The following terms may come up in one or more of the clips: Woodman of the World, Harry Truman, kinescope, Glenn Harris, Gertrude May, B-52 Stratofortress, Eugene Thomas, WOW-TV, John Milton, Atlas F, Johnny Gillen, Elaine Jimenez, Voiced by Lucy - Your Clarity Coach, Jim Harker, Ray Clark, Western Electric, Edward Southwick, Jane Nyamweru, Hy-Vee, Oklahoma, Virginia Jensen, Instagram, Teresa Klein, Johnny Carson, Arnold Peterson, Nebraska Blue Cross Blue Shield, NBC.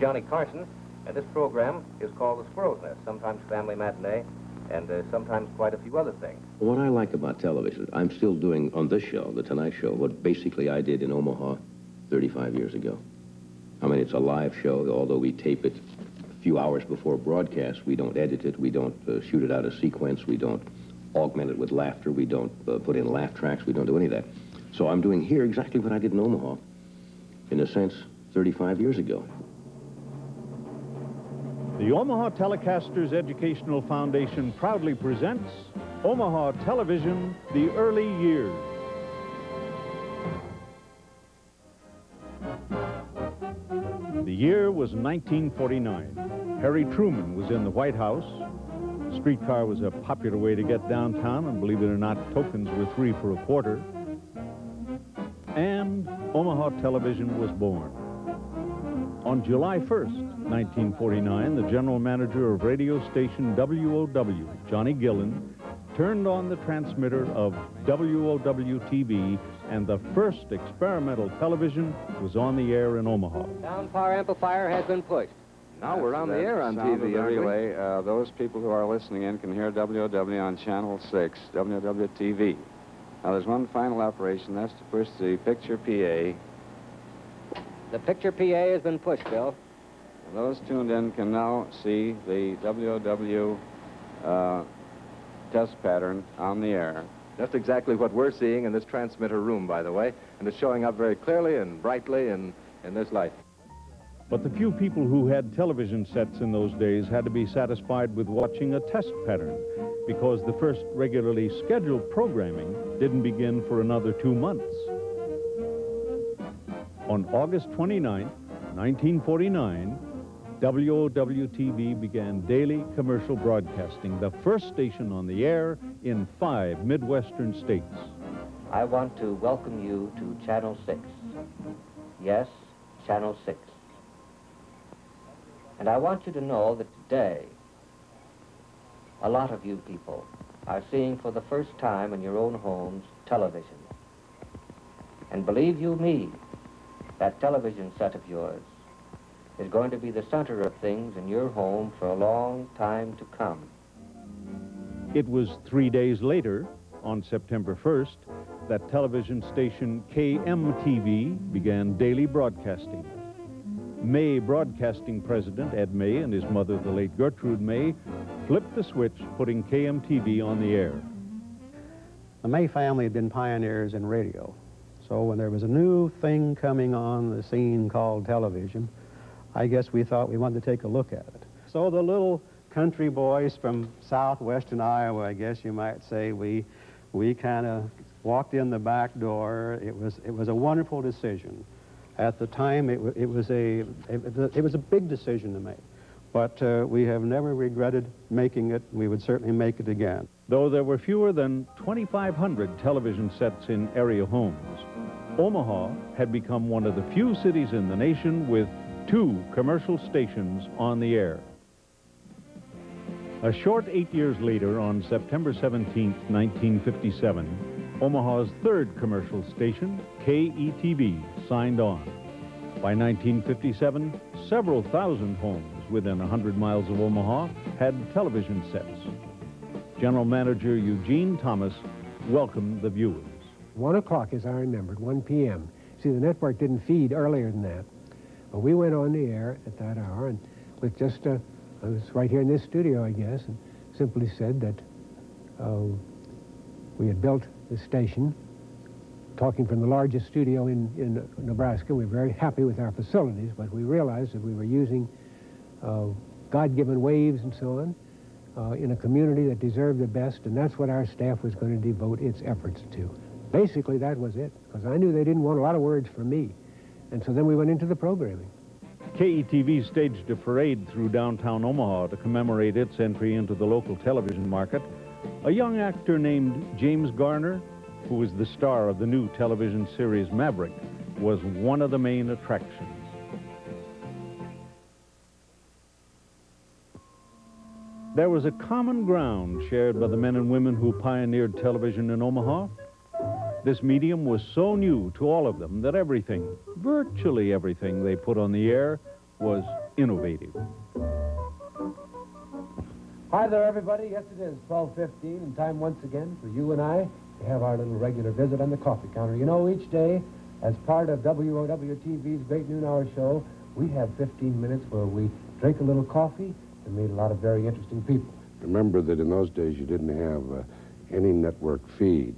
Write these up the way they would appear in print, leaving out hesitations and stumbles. Johnny Carson, and this program is called The Squirrel's Nest, sometimes Family Matinee, and sometimes quite a few other things. What I like about television, I'm still doing on this show, The Tonight Show, what basically I did in Omaha 35 years ago. I mean, it's a live show, although we tape it a few hours before broadcast. We don't edit it, we don't shoot it out of sequence, we don't augment it with laughter, we don't put in laugh tracks, we don't do any of that. So I'm doing here exactly what I did in Omaha, in a sense, 35 years ago. The Omaha Telecasters Educational Foundation proudly presents Omaha Television, The Early Years. The year was 1949. Harry Truman was in the White House. The streetcar was a popular way to get downtown, and believe it or not, tokens were 3 for a quarter. And Omaha Television was born. On July 1st, 1949, the general manager of radio station WOW, Johnny Gillen, turned on the transmitter of WOW-TV, and the first experimental television was on the air in Omaha. Down-power amplifier has been pushed. Now we're on the air on TV, anyway. Those people who are listening in can hear WOW on Channel 6, WOW-TV. Now, there's one final operation. That's to push the picture PA. The picture PA has been pushed, Bill. Those tuned in can now see the WOW test pattern on the air. That's exactly what we're seeing in this transmitter room, by the way, and it's showing up very clearly and brightly in this light. But the few people who had television sets in those days had to be satisfied with watching a test pattern, because the first regularly scheduled programming didn't begin for another 2 months. On August 29th, 1949, WOW-TV began daily commercial broadcasting, the first station on the air in 5 Midwestern states. I want to welcome you to Channel 6. Yes, Channel 6. And I want you to know that today, a lot of you people are seeing for the first time in your own homes television. And believe you me, that television set of yours is going to be the center of things in your home for a long time to come. It was 3 days later, on September 1st, that television station KMTV began daily broadcasting. May broadcasting president, Ed May, and his mother, the late Gertrude May, flipped the switch, putting KMTV on the air. The May family had been pioneers in radio, so when there was a new thing coming on the scene called television, I guess we thought we wanted to take a look at it. So the little country boys from southwestern Iowa, I guess you might say, we kind of walked in the back door. It was a wonderful decision. At the time, it was a big decision to make, but we have never regretted making it. We would certainly make it again. Though there were fewer than 2,500 television sets in area homes, Omaha had become one of the few cities in the nation with 2 commercial stations on the air. A short 8 years later, on September 17, 1957, Omaha's 3rd commercial station, KETV, signed on. By 1957, several thousand homes within 100 miles of Omaha had television sets. General Manager Eugene Thomas welcomed the viewers. 1 o'clock, as I remembered, 1 p.m. See, the network didn't feed earlier than that. But we went on the air at that hour, and with just I was right here in this studio, I guess, and simply said that we had built the station, talking from the largest studio in Nebraska. We were very happy with our facilities, but we realized that we were using God-given waves and so on in a community that deserved the best, and that's what our staff was going to devote its efforts to. Basically, that was it, because I knew they didn't want a lot of words from me. And so then we went into the programming. KETV staged a parade through downtown Omaha to commemorate its entry into the local television market. A young actor named James Garner, who was the star of the new television series Maverick, was one of the main attractions. There was a common ground shared by the men and women who pioneered television in Omaha. This medium was so new to all of them that everything, virtually everything they put on the air was innovative. Hi there, everybody. Yes, it is 12:15, and time once again for you and I to have our little regular visit on the coffee counter. You know, each day, as part of WOW-TV's Great Noon Hour show, we have 15 minutes where we drink a little coffee and meet a lot of very interesting people. Remember that in those days you didn't have any network feed.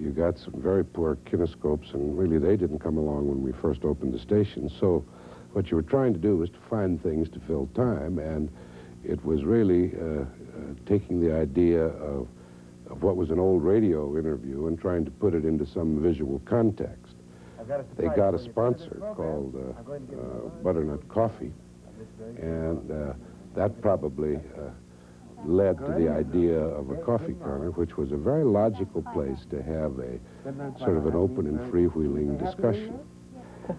You got some very poor kinescopes, and really they didn't come along when we first opened the station. So what you were trying to do was to find things to fill time, and it was really taking the idea of what was an old radio interview and trying to put it into some visual context. They got a sponsor called Butternut Coffee, and that probably led to the idea of a coffee counter, which was a very logical place to have a sort of an open and freewheeling discussion.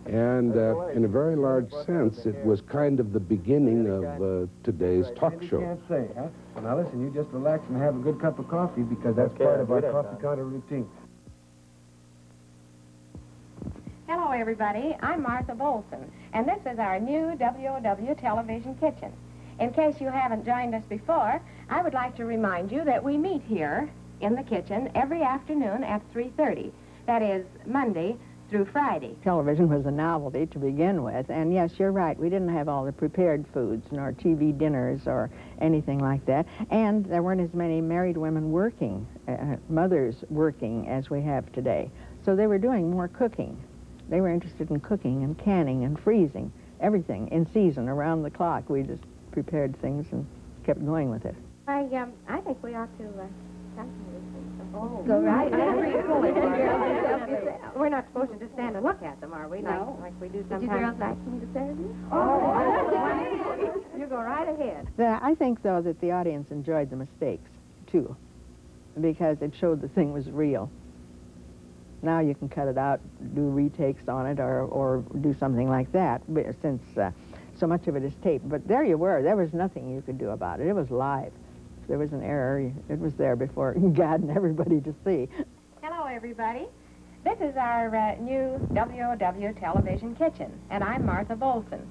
And in a very large sense, it was kind of the beginning of today's talk show. Can't say, huh? Now listen, you just relax and have a good cup of coffee, because that's part of our coffee counter routine. Hello, everybody. I'm Martha Bohlsen, and this is our new WOW Television Kitchen. In case you haven't joined us before, I would like to remind you that we meet here in the kitchen every afternoon at 3:30. That is, Monday through Friday. Television was a novelty to begin with, and yes, you're right, we didn't have all the prepared foods nor TV dinners or anything like that, and there weren't as many married women working, mothers working, as we have today. So they were doing more cooking. They were interested in cooking and canning and freezing, everything in season, around the clock. We just prepared things and kept going with it. I think we ought to go right. We're not supposed to just stand and look at them, are we? No. Like we do sometimes. Did you girls like me to say this? Oh, you go right ahead. I think, though, that the audience enjoyed the mistakes, too, because it showed the thing was real. Now you can cut it out, do retakes on it, or do something like that, since so much of it is taped. But there you were. There was nothing you could do about it. It was live. There was an error. It was there before God and everybody to see. Hello, everybody. This is our new WOW Television Kitchen, and I'm Martha Bohlsen.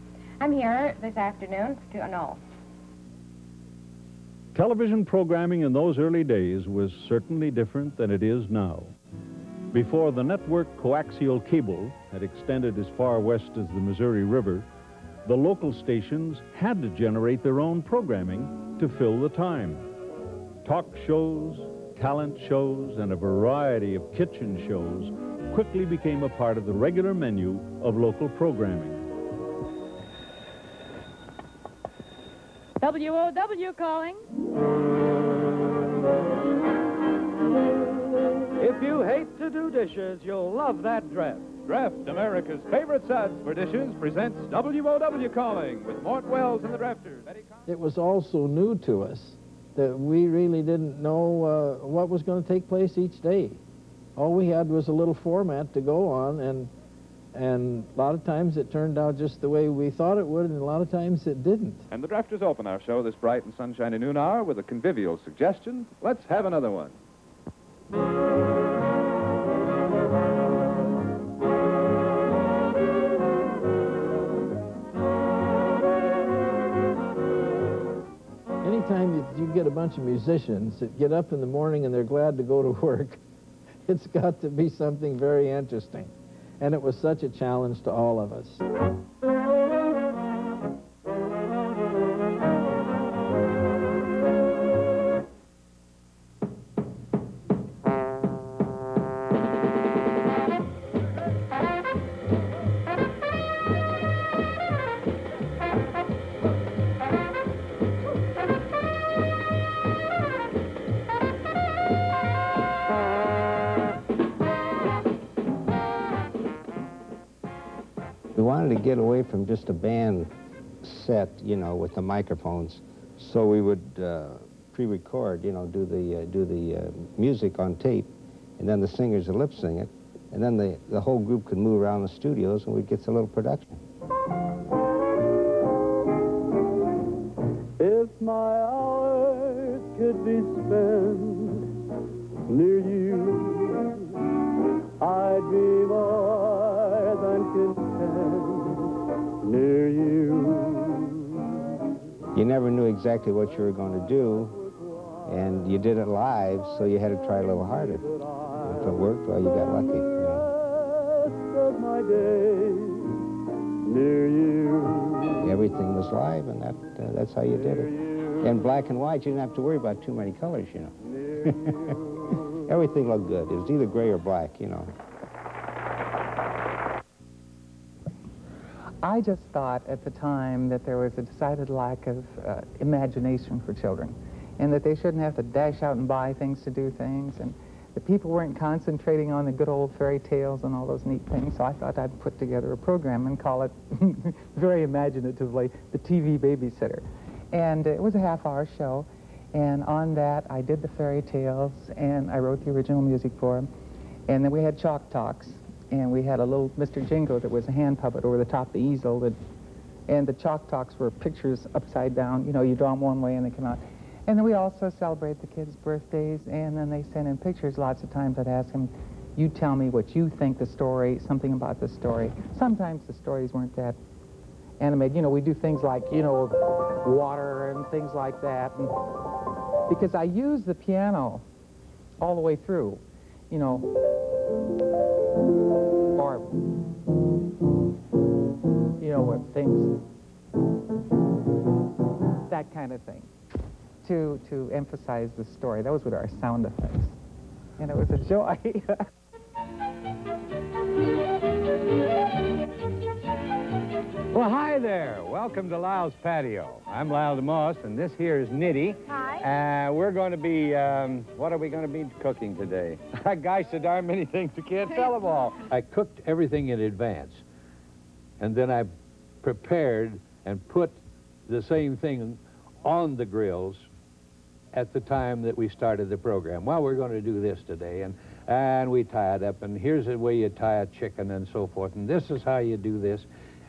I'm here this afternoon to announce. Television programming in those early days was certainly different than it is now. Before the network coaxial cable had extended as far west as the Missouri River, the local stations had to generate their own programming to fill the time. Talk shows, talent shows, and a variety of kitchen shows quickly became a part of the regular menu of local programming. WOW calling. If you hate to do dishes, you'll love that draft. Draft, America's favorite suds for dishes, presents WOW Calling with Mort Wells and the Drafters. It was also new to us that we really didn't know what was going to take place each day. All we had was a little format to go on, and a lot of times it turned out just the way we thought it would, and a lot of times it didn't. And the Drafters open our show this bright and sunshiny noon hour with a convivial suggestion. Let's have another one. You get a bunch of musicians that get up in the morning and they're glad to go to work. It's got to be something very interesting. And it was such a challenge to all of us. To get away from just a band set, you know, with the microphones, so we would pre-record, you know, do the music on tape, and then the singers would lip sing it, and then the whole group could move around the studios, and we'd get a little production. If my hours could be spent near you, I'd be more than content near you. You never knew exactly what you were going to do, and you did it live, so you had to try a little harder. If it worked, well, you got lucky. Everything was live, and that's how you did it. In black and white, you didn't have to worry about too many colors, you know. Everything looked good. It was either gray or black, you know. I just thought at the time that there was a decided lack of imagination for children, and that they shouldn't have to dash out and buy things to do things, and the people weren't concentrating on the good old fairy tales and all those neat things, so I thought I'd put together a program and call it, very imaginatively, the TV Babysitter. And it was a half-hour show, and on that I did the fairy tales, and I wrote the original music for them, and then we had chalk talks, and we had a little Mr. Jingo that was a hand puppet over the top of the easel, and the chalk talks were pictures upside down, you know, you draw them one way and they come out. And then we also celebrate the kids' birthdays, and then they send in pictures lots of times. I'd ask them, you tell me what you think the story, something about the story. Sometimes the stories weren't that animated. You know, we do things like, you know, water and things like that. And because I use the piano all the way through, you know, or, you know, what things, that kind of thing. To emphasize the story. Those were our sound effects. And it was a joy. Well, hi there. Welcome to Lyle's Patio. I'm Lyle DeMoss, and this here is Nitty. Hi. We're going to be, what are we going to be cooking today? Gosh, so darn many things you can't tell them all. I cooked everything in advance, and then I prepared and put the same thing on the grills at the time that we started the program. Well, we're going to do this today, and we tie it up, and here's the way you tie a chicken and so forth, and this is how you do this.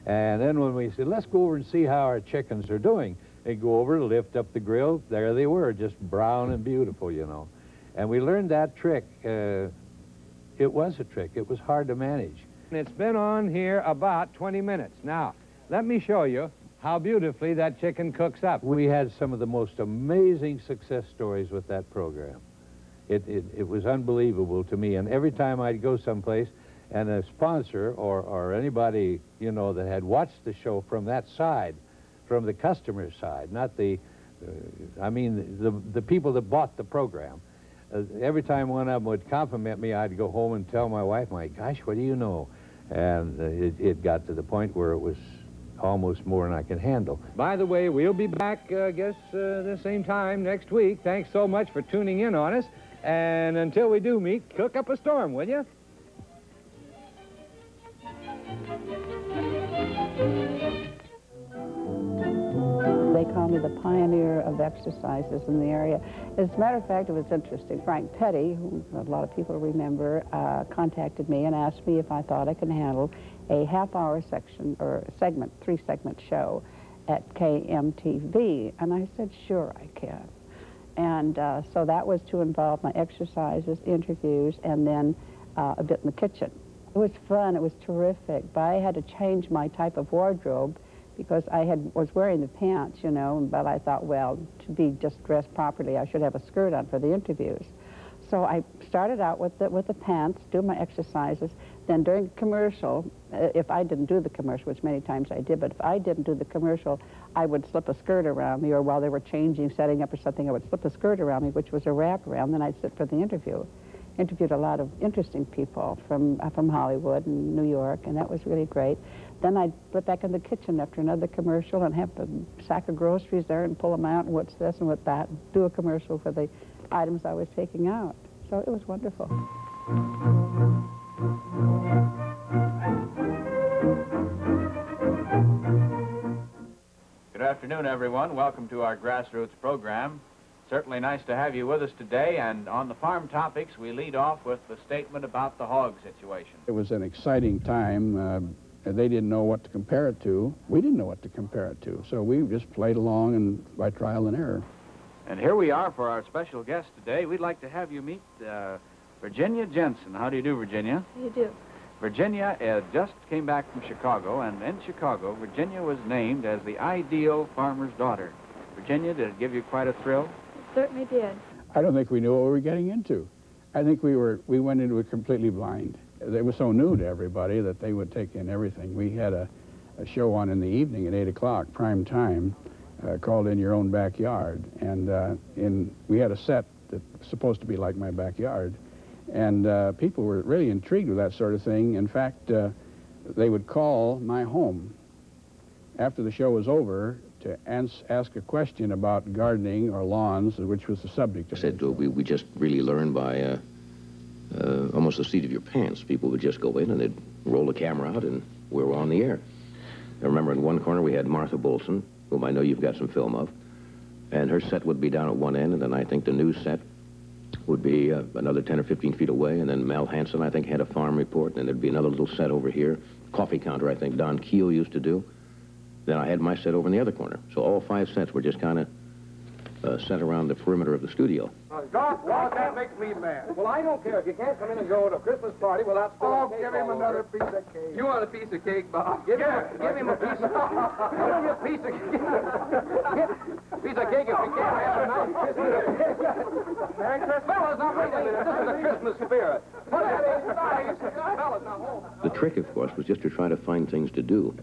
And then when we said, let's go over and see how our chickens are doing, they go over, lift up the grill, there they were, just brown and beautiful, you know. And we learned that trick. It was a trick. It was hard to manage. And it's been on here about 20 minutes. Now, let me show you how beautifully that chicken cooks up. We had some of the most amazing success stories with that program. It was unbelievable to me, and every time I'd go someplace and a sponsor or anybody, you know, that had watched the show from that side, from the customer's side, not the, I mean, the people that bought the program, every time one of them would compliment me, I'd go home and tell my wife, my gosh, what do you know? And it got to the point where it was almost more than I can handle. By the way, we'll be back, I guess, the same time next week. Thanks so much for tuning in on us. And until we do meet, cook up a storm, will you? They call me the pioneer of exercises in the area. As a matter of fact, it was interesting. Frank Peddie, who a lot of people remember, contacted me and asked me if I thought I could handle a half-hour section or segment, three-segment show at KMTV, and I said, sure, I can. And so that was to involve my exercises, interviews, and then a bit in the kitchen. It was fun, it was terrific, but I had to change my type of wardrobe because I was wearing the pants, you know, but I thought, well, to be just dressed properly, I should have a skirt on for the interviews. So I started out with the pants, do my exercises, then during the commercial, if I didn't do the commercial, which many times I did, but if I didn't do the commercial, I would slip a skirt around me, or while they were changing, setting up or something, I would slip a skirt around me, which was a wraparound, then I'd sit for the interview. Interviewed a lot of interesting people from Hollywood and New York, and that was really great. Then I'd flip back in the kitchen after another commercial and have a sack of groceries there and pull them out, and what's this and what's that, and do a commercial for the items I was taking out. So it was wonderful. Good afternoon, everyone. Welcome to our grassroots program. Certainly nice to have you with us today, and on the farm topics, we lead off with the statement about the hog situation. It was an exciting time. They didn't know what to compare it to. We didn't know what to compare it to, so we just played along and by trial and error. And here we are for our special guest today. We'd like to have you meet Virginia Jensen. How do you do, Virginia? How do you do? Virginia just came back from Chicago, and in Chicago, Virginia was named as the ideal farmer's daughter. Virginia, did it give you quite a thrill? It certainly did. I don't think we knew what we were getting into. I think we went into it completely blind. It was so new to everybody that they would take in everything. We had a show on in the evening at 8 o'clock, prime time, called In Your Own Backyard. And we had a set that was supposed to be like my backyard. And people were really intrigued with that sort of thing. In fact, they would call my home after the show was over to ask a question about gardening or lawns, which was the subject. I said, we just really learned by almost the seat of your pants. People would just go in and they'd roll the camera out and we were on the air. I remember in one corner we had Martha Bohlsen, whom I know you've got some film of, and her set would be down at one end, and then I think the news set would be another 10 or 15 feet away, and then Mel Hansen, I think, had a farm report, and there'd be another little set over here. Coffee counter, I think, Don Keough used to do. Then I had my set over in the other corner. So all five sets were just kind of set around the perimeter of the studio. Doc, that makes me mad. Well, I don't care. If you can't come in and go to a Christmas party without spilling cake. Oh, give him another piece of cake. You want a piece of cake, Bob? Give him a piece of cake. Give him a piece of cake. Piece of cake if you can't have enough. Merry Christmas. Fellas, now wait a minute. This is the Christmas spirit. Fellas, now hold. The trick, of course, was just to try to find things to do.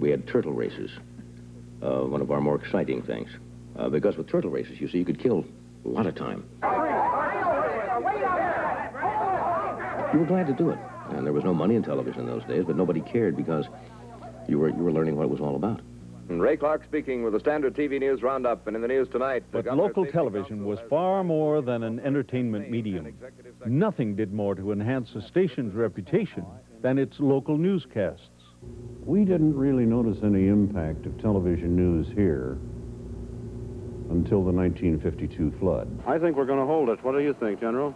We had turtle races, one of our more exciting things. Because with turtle races, you see, you could kill a lot of time. You were glad to do it. And there was no money in television in those days, but nobody cared because you were learning what it was all about. And Ray Clark speaking with the Standard TV News Roundup, and in the news tonight... But local television was far more than an entertainment medium. Nothing did more to enhance a station's reputation than its local newscasts. We didn't really notice any impact of television news here until the 1952 flood. I think we're going to hold it. What do you think, General?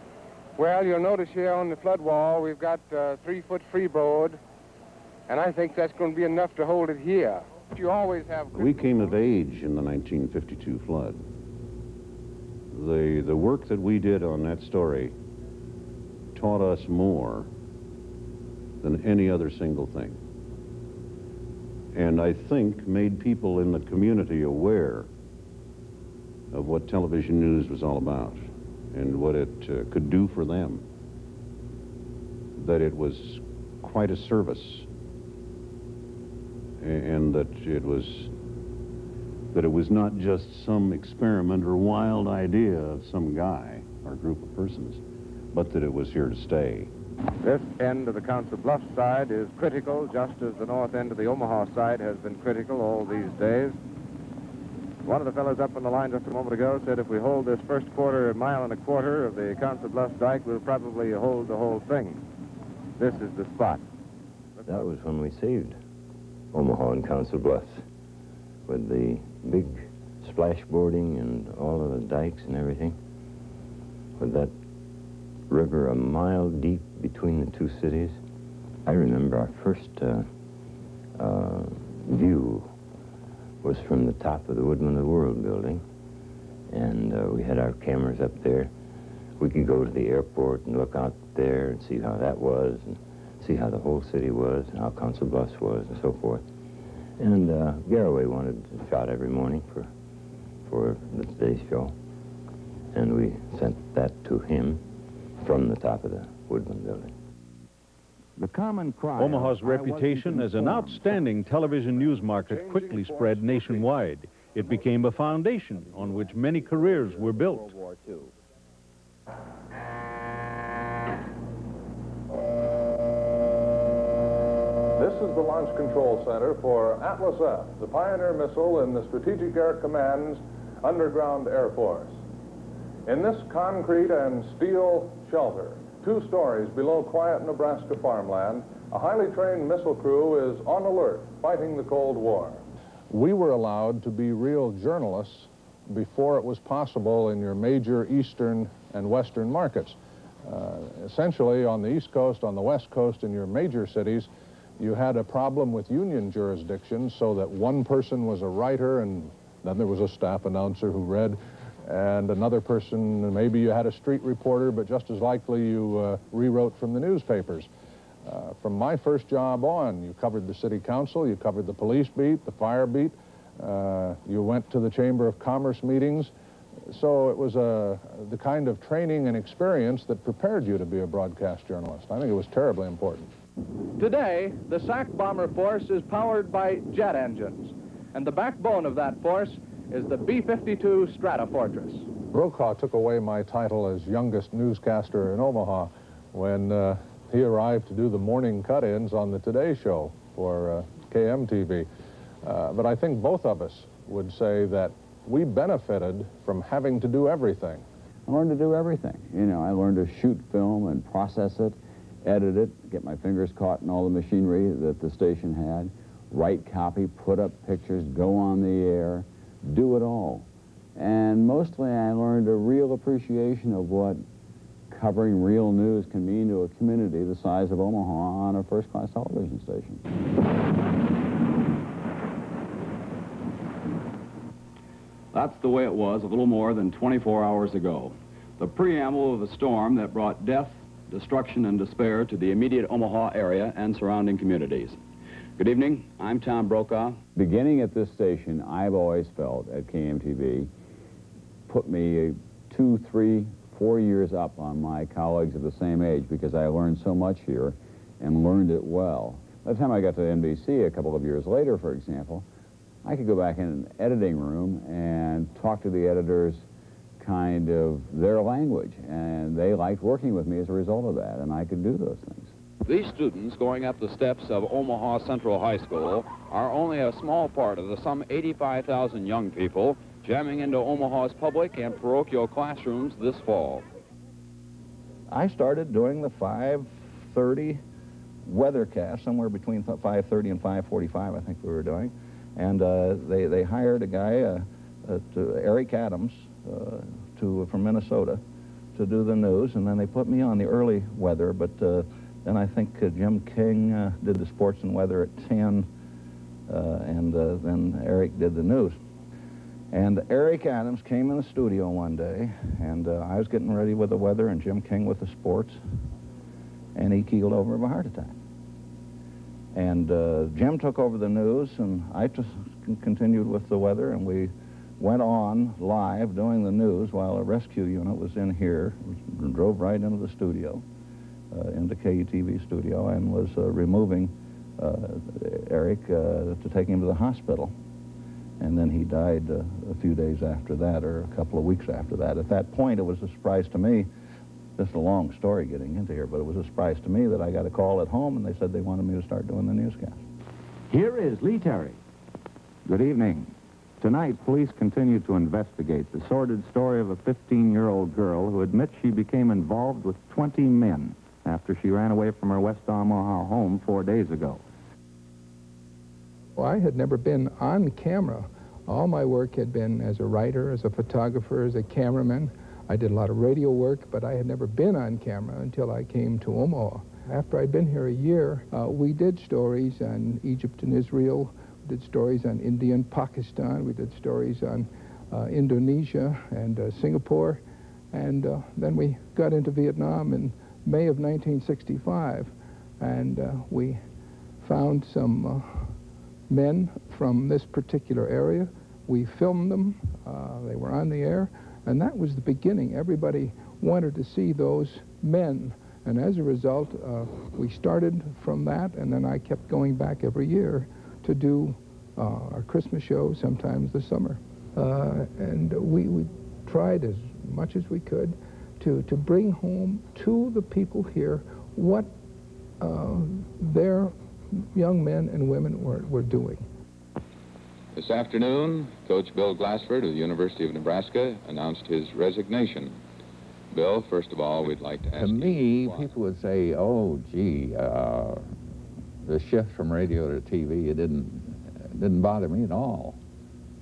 Well, you'll notice here on the flood wall, we've got 3-foot freeboard, and I think that's going to be enough to hold it here. You always have... We came of age in the 1952 flood. The work that we did on that story taught us more than any other single thing. And I think made people in the community aware of what television news was all about and what it could do for them, that it was quite a service, and that it was not just some experiment or wild idea of some guy or group of persons, but that it was here to stay. This end of the Council Bluffs side is critical, just as the north end of the Omaha side has been critical all these days. One of the fellows up on the line just a moment ago said if we hold this first quarter, a mile and a quarter of the Council Bluffs dike, we'll probably hold the whole thing. This is the spot. That was when we saved Omaha and Council Bluffs with the big splashboarding and all of the dikes and everything, with that river a mile deep between the two cities. I remember our first view was from the top of the Woodman of the World building, and we had our cameras up there. We could go to the airport and look out there and see how that was, and see how the whole city was, and how Council Bluffs was, and so forth. And Garraway wanted a shot every morning for the day's show, and we sent that to him from the top of the Woodman building. The common cry... Omaha's reputation as an outstanding television news market quickly spread nationwide. It became a foundation on which many careers were built. This is the Launch Control Center for Atlas F, the Pioneer missile in the Strategic Air Command's Underground Air Force. In this concrete and steel shelter, 2 stories below quiet Nebraska farmland, a highly trained missile crew is on alert, fighting the Cold War. We were allowed to be real journalists before it was possible in your major eastern and western markets. Essentially, on the East Coast, on the West Coast, in your major cities, you had a problem with union jurisdiction, so that one person was a writer, and then there was a staff announcer who read. and another person, maybe you had a street reporter, but just as likely you rewrote from the newspapers. From my first job on, you covered the city council, you covered the police beat, the fire beat, you went to the Chamber of Commerce meetings. So it was the kind of training and experience that prepared you to be a broadcast journalist. I think it was terribly important. Today, the SAC bomber force is powered by jet engines, and the backbone of that force is the B-52 Stratofortress. Brokaw took away my title as youngest newscaster in Omaha when he arrived to do the morning cut-ins on the Today Show for KMTV. But I think both of us would say that we benefited from having to do everything. I learned to do everything. You know, I learned to shoot film and process it, edit it, get my fingers caught in all the machinery that the station had, write copy, put up pictures, go on the air, do it all. And mostly I learned a real appreciation of what covering real news can mean to a community the size of Omaha on a first-class television station. That's the way it was a little more than 24 hours ago. The preamble of a storm that brought death, destruction, and despair to the immediate Omaha area and surrounding communities. Good evening, I'm Tom Brokaw. Beginning at this station, I've always felt at KMTV, put me 2, 3, 4 years up on my colleagues of the same age because I learned so much here and learned it well. By the time I got to NBC a couple of years later, for example, I could go back in an editing room and talk to the editors kind of their language, and they liked working with me as a result of that, and I could do those things. These students going up the steps of Omaha Central High School are only a small part of the some 85,000 young people jamming into Omaha's public and parochial classrooms this fall. I started doing the 5:30 weathercast, somewhere between 5:30 and 5:45 I think we were doing. And they hired a guy, Eric Adams, from Minnesota, to do the news. And then they put me on the early weather. But then I think Jim King did the sports and weather at 10, and then Eric did the news. And Eric Adams came in the studio one day, and I was getting ready with the weather, and Jim King with the sports, and he keeled over of a heart attack. And Jim took over the news, and I just continued with the weather, and we went on live doing the news while a rescue unit was in here, drove right into the studio, into KETV studio, and was removing Eric to take him to the hospital. And then he died a few days after that, or a couple of weeks after that. At that point, it was a surprise to me. This is a long story getting into here, but it was a surprise to me that I got a call at home, and they said they wanted me to start doing the newscast. Here is Lee Terry. Good evening. Tonight, police continue to investigate the sordid story of a 15-year-old girl who admits she became involved with 20 men after she ran away from her West Omaha home 4 days ago. Well, I had never been on camera. All my work had been as a writer, as a photographer, as a cameraman. I did a lot of radio work, but I had never been on camera until I came to Omaha. After I'd been here a year, we did stories on Egypt and Israel, we did stories on India and Pakistan, we did stories on Indonesia and Singapore, and then we got into Vietnam in May of 1965, and we found some men from this particular area. We filmed them, they were on the air. And that was the beginning. Everybody wanted to see those men. And as a result, we started from that, and then I kept going back every year to do our Christmas show, sometimes the summer. And we tried as much as we could to bring home to the people here what their young men and women were doing. This afternoon, Coach Bill Glassford of the University of Nebraska announced his resignation. Bill, first of all, we'd like to ask you. To me, people would say, oh, gee, the shift from radio to TV, it didn't bother me at all.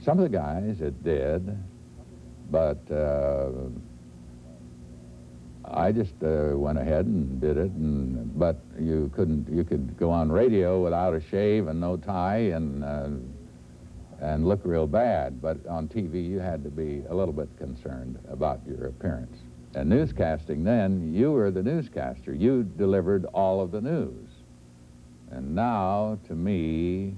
Some of the guys, it did, but I just went ahead and did it. And, but you couldn't, you could go on radio without a shave and no tie and and look real bad, but on TV you had to be a little bit concerned about your appearance. And newscasting then, you were the newscaster. You delivered all of the news. And now, to me,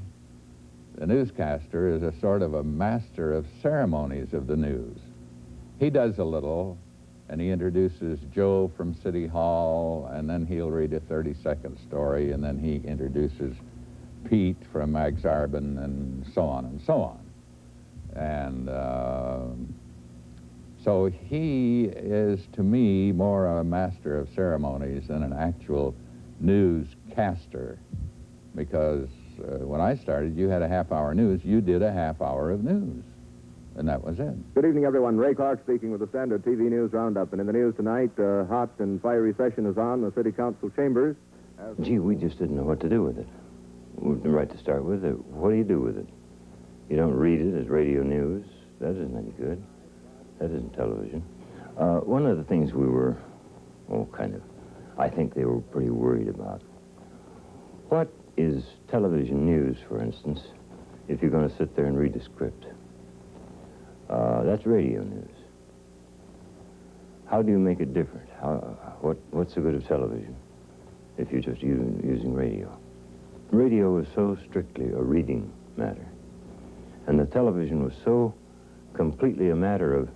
the newscaster is a sort of a master of ceremonies of the news. He does a little, and he introduces Joe from City Hall, and then he'll read a 30-second story, and then he introduces Pete from Exarban, and so on and so on. And so he is, to me, more a master of ceremonies than an actual newscaster, because when I started, you had a half-hour news. You did a half-hour of news, and that was it. Good evening, everyone. Ray Clark speaking with the Standard TV News Roundup. And in the news tonight, a hot and fiery session is on the City Council chambers. Gee, we just didn't know what to do with it. Right to start with, what do you do with it? You don't read it as radio news. That isn't any good. That isn't television. One of the things we were, oh, kind of, I think they were pretty worried about. What is television news, for instance, if you're going to sit there and read a script? That's radio news. How do you make it different? What's the good of television if you're just using radio? Radio is so strictly a reading matter, and the television was so completely a matter of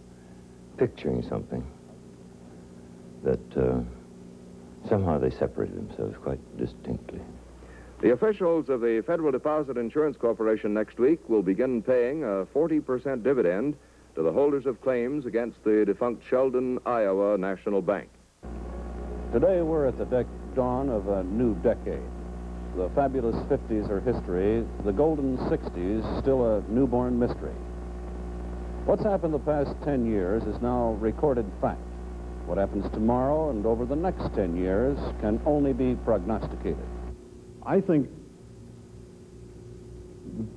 picturing something that somehow they separated themselves quite distinctly. The officials of the Federal Deposit Insurance Corporation next week will begin paying a 40% dividend to the holders of claims against the defunct Sheldon, Iowa National Bank. Today we're at the dawn of a new decade. The fabulous 50s are history, the golden 60s still a newborn mystery. What's happened the past 10 years is now recorded fact. What happens tomorrow and over the next 10 years can only be prognosticated. I think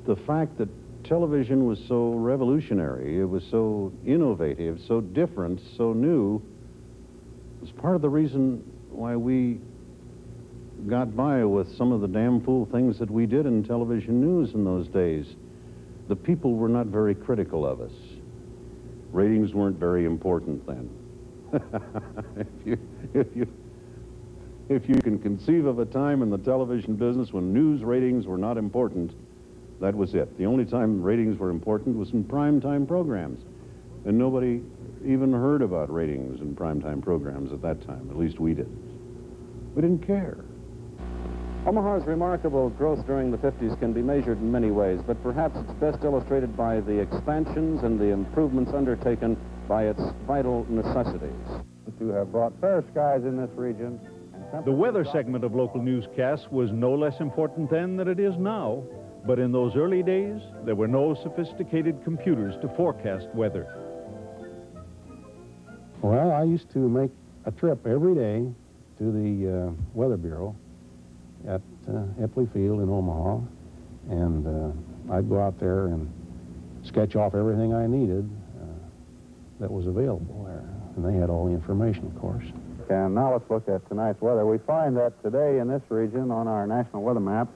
the fact that television was so revolutionary, it was so innovative, so different, so new, was part of the reason why we got by with some of the damn fool things that we did in television news in those days. The people were not very critical of us. Ratings weren't very important then. If you can conceive of a time in the television business when news ratings were not important, that was it. The only time ratings were important was in primetime programs. And nobody even heard about ratings in primetime programs at that time. At least we didn't. We didn't care. Omaha's remarkable growth during the 50s can be measured in many ways, but perhaps it's best illustrated by the expansions and the improvements undertaken by its vital necessities. You have brought fair skies in this region. The weather segment of local newscasts was no less important then than it is now, but in those early days, there were no sophisticated computers to forecast weather. Well, I used to make a trip every day to the Weather Bureau at Epley Field in Omaha, and I'd go out there and sketch off everything I needed that was available there, and they had all the information, of course. And now let's look at tonight's weather. We find that today in this region on our national weather map,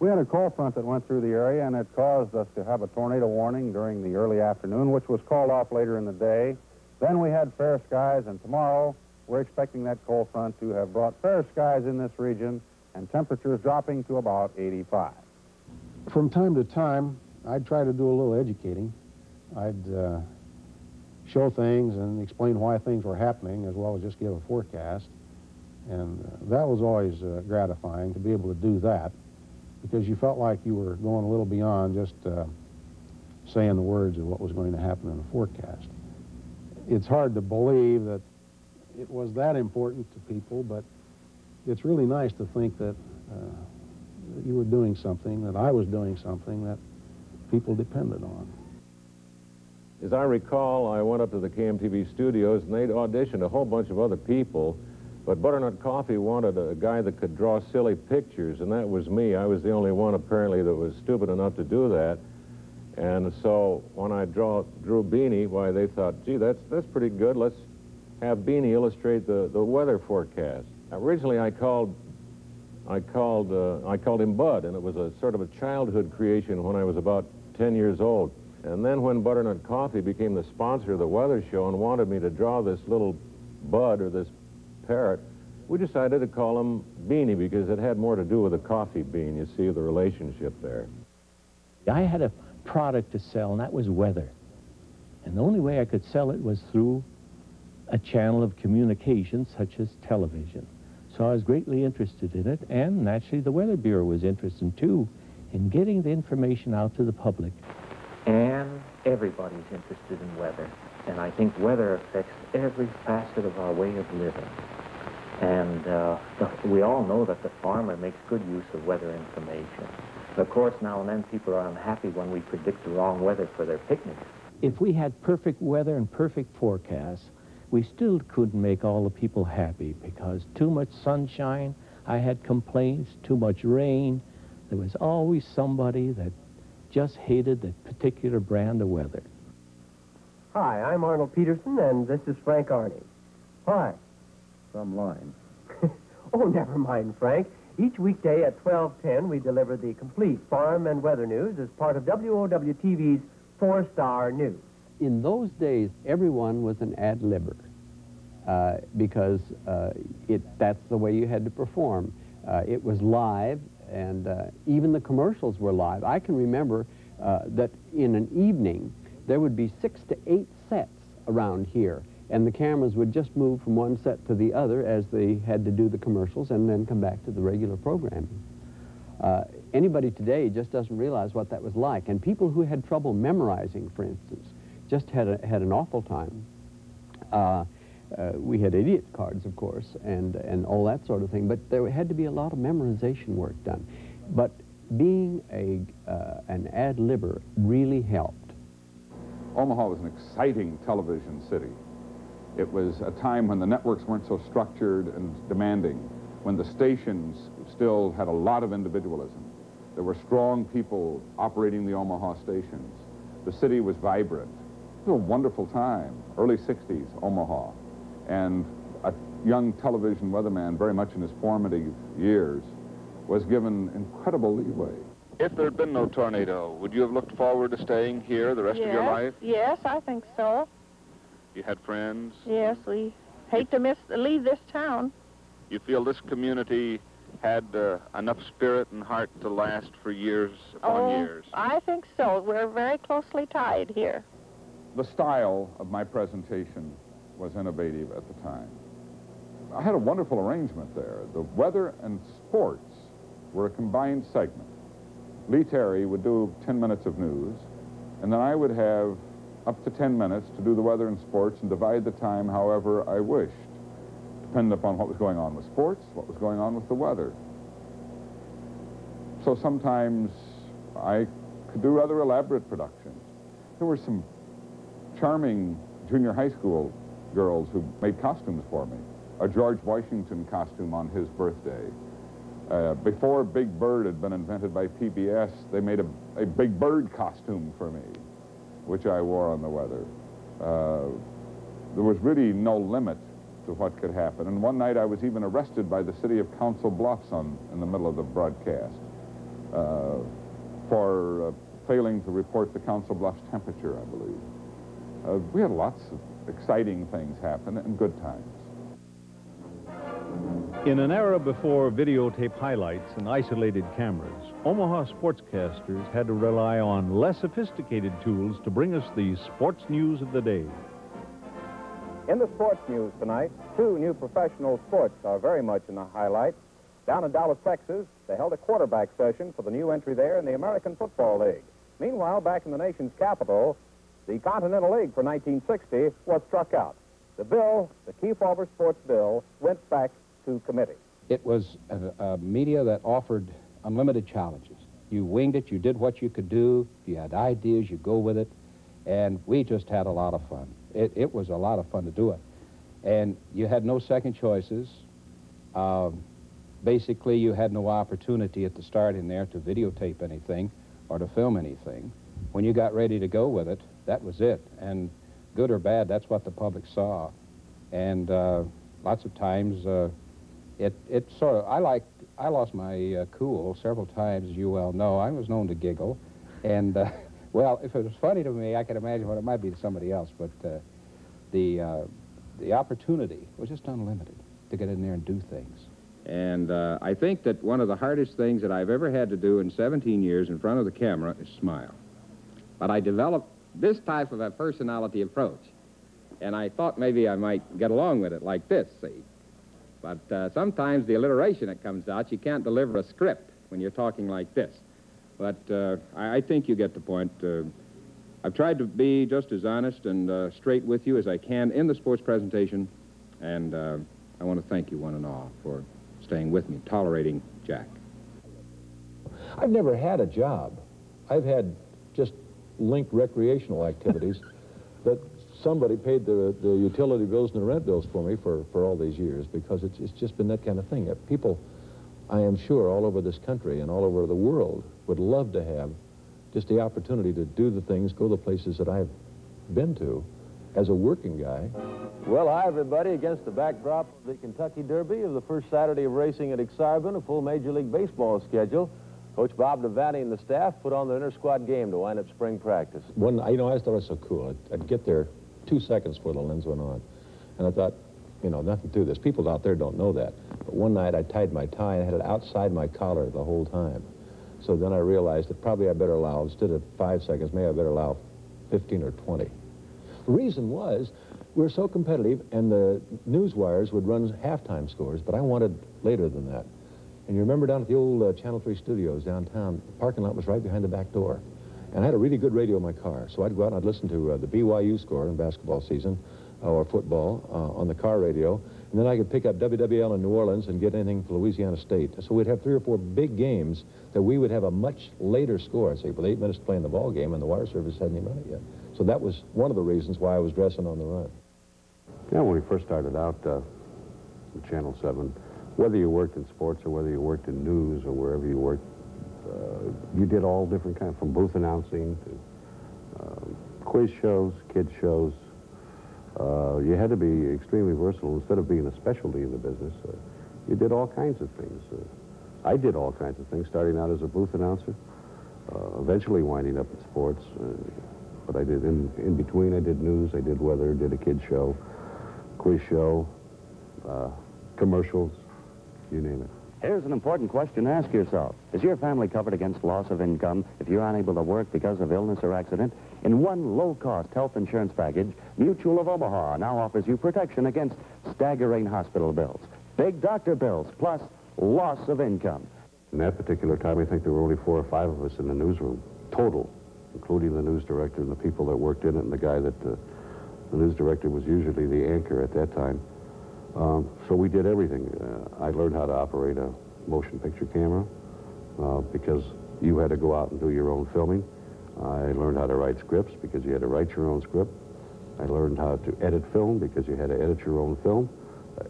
we had a cold front that went through the area, and it caused us to have a tornado warning during the early afternoon, which was called off later in the day. Then we had fair skies, and tomorrow we're expecting that cold front to have brought fair skies in this region, and temperatures dropping to about 85. From time to time, I'd try to do a little educating. I'd show things and explain why things were happening, as well as just give a forecast. And that was always gratifying to be able to do that, because you felt like you were going a little beyond just saying the words of what was going to happen in a forecast. It's hard to believe that it was that important to people, but it's really nice to think that you were doing something, that I was doing something that people depended on. As I recall, I went up to the KMTV studios, and they'd auditioned a whole bunch of other people, but Butternut Coffee wanted a guy that could draw silly pictures, and that was me. I was the only one, apparently, that was stupid enough to do that. And so when I drew Beanie, why, they thought, gee, that's pretty good. Let's have Beanie illustrate the weather forecast. Originally, I called him Bud, and it was a sort of a childhood creation when I was about 10 years old. And then when Butternut Coffee became the sponsor of the weather show and wanted me to draw this little bud or this parrot, we decided to call him Beanie because it had more to do with a coffee bean, you see, the relationship there. I had a product to sell, and that was weather. And the only way I could sell it was through a channel of communication such as television. So I was greatly interested in it, and naturally the Weather Bureau was interested too in getting the information out to the public. And everybody's interested in weather, and I think weather affects every facet of our way of living. And we all know that the farmer makes good use of weather information. Of course, now and then people are unhappy when we predict the wrong weather for their picnics. If we had perfect weather and perfect forecasts, we still couldn't make all the people happy because too much sunshine, I had complaints, too much rain. There was always somebody that just hated that particular brand of weather. Hi, I'm Arnold Peterson, and this is Frank Arney. Hi. Some line. Oh, never mind, Frank. Each weekday at 12:10, we deliver the complete farm and weather news as part of WOW-TV's 4-Star News. In those days, everyone was an ad libber because that's the way you had to perform. It was live, and even the commercials were live. I can remember that in an evening, there would be 6 to 8 sets around here, and the cameras would just move from one set to the other as they had to do the commercials and then come back to the regular programming. Anybody today just doesn't realize what that was like, and people who had trouble memorizing, for instance, just had an awful time. We had idiot cards, of course, and all that sort of thing, but there had to be a lot of memorization work done. But being an ad libber really helped. Omaha was an exciting television city. It was a time when the networks weren't so structured and demanding, when the stations still had a lot of individualism. There were strong people operating the Omaha stations. The city was vibrant. It was a wonderful time, early 60s Omaha, and a young television weatherman, very much in his formative years, was given incredible leeway. If there had been no tornado, would you have looked forward to staying here the rest of your life? Yes, I think so. You had friends? Yes, we hate to leave this town. You feel this community had enough spirit and heart to last for years upon years? I think so. We're very closely tied here. The style of my presentation was innovative at the time. I had a wonderful arrangement there. The weather and sports were a combined segment. Lee Terry would do 10 minutes of news, and then I would have up to 10 minutes to do the weather and sports and divide the time however I wished, depending upon what was going on with sports, what was going on with the weather. So sometimes I could do rather elaborate productions. There were some charming junior high school girls who made costumes for me. A George Washington costume on his birthday. Before Big Bird had been invented by PBS, they made a Big Bird costume for me, which I wore on the weather. There was really no limit to what could happen. And one night I was even arrested by the city of Council Bluffs in the middle of the broadcast for failing to report the Council Bluffs temperature, I believe. We had lots of exciting things happen and good times. In an era before videotape highlights and isolated cameras, Omaha sportscasters had to rely on less sophisticated tools to bring us the sports news of the day. In the sports news tonight, 2 new professional sports are very much in the highlights. Down in Dallas, Texas, they held a quarterback session for the new entry there in the American Football League. Meanwhile, back in the nation's capital, the Continental League for 1960 was struck out. The bill, the Keough Faulber sports bill, went back to committee. It was a media that offered unlimited challenges. You winged it, you did what you could do, if you had ideas, you go with it, and we just had a lot of fun. It was a lot of fun to do it. And you had no second choices. Basically, you had no opportunity at the start in there to videotape anything or to film anything. When you got ready to go with it, that was it. And good or bad, that's what the public saw. And lots of times, it sort of, I lost my cool several times, as you well know. I was known to giggle, and Well, if it was funny to me, I can imagine what it might be to somebody else, but the opportunity was just unlimited to get in there and do things. And I think that one of the hardest things that I've ever had to do in 17 years in front of the camera is smile. But I developed this type of a personality approach, and I thought maybe I might get along with it like this, see? But sometimes the alliteration that comes out, you can't deliver a script when you're talking like this. But I think you get the point. I've tried to be just as honest and straight with you as I can in the sports presentation, and I want to thank you one and all for staying with me, tolerating Jack. I've never had a job. I've had just linked recreational activities that somebody paid the utility bills and the rent bills for me for all these years, because it's just been that kind of thing. People, I am sure, all over this country and all over the world would love to have just the opportunity to do the things, go the places that I've been to as a working guy. Well, hi, everybody. Against the backdrop of the Kentucky Derby, of the first Saturday of racing at Exarban, a full Major League Baseball schedule, Coach Bob Devaney and the staff put on the inter-squad game to wind up spring practice. You know, I thought it was so cool. I'd get there 2 seconds before the lens went on, and I thought, you know, nothing to this. People out there don't know that. But one night I tied my tie and I had it outside my collar the whole time. So then I realized that probably I better allow, instead of 5 seconds, maybe I better allow 15 or 20. The reason was we were so competitive, and the news wires would run halftime scores, but I wanted later than that. And you remember down at the old Channel 3 studios downtown, the parking lot was right behind the back door. And I had a really good radio in my car, so I'd go out and I'd listen to the BYU score in basketball season, or football, on the car radio, and then I could pick up WWL in New Orleans and get anything for Louisiana State. So we'd have 3 or 4 big games that we would have a much later score. I'd say, with 8 minutes to play in the ball game, and the wire service hadn't even run it yet. So that was one of the reasons why I was dressing on the run. Yeah, when we first started out with Channel 7, whether you worked in sports or whether you worked in news or wherever you worked, you did all different kinds, from booth announcing to quiz shows, kids shows. You had to be extremely versatile. Instead of being a specialty in the business, you did all kinds of things. I did all kinds of things, starting out as a booth announcer, eventually winding up in sports. But I did, in between, I did news, I did weather, did a kid show, quiz show, commercials, you name it. Here's an important question to ask yourself. Is your family covered against loss of income if you're unable to work because of illness or accident? In one low-cost health insurance package, Mutual of Omaha now offers you protection against staggering hospital bills, big doctor bills, plus loss of income. In that particular time, I think there were only 4 or 5 of us in the newsroom, total, including the news director and the people that worked in it, and the guy that, the news director was usually the anchor at that time. So we did everything. I learned how to operate a motion picture camera because you had to go out and do your own filming. I learned how to write scripts because you had to write your own script. I learned how to edit film because you had to edit your own film.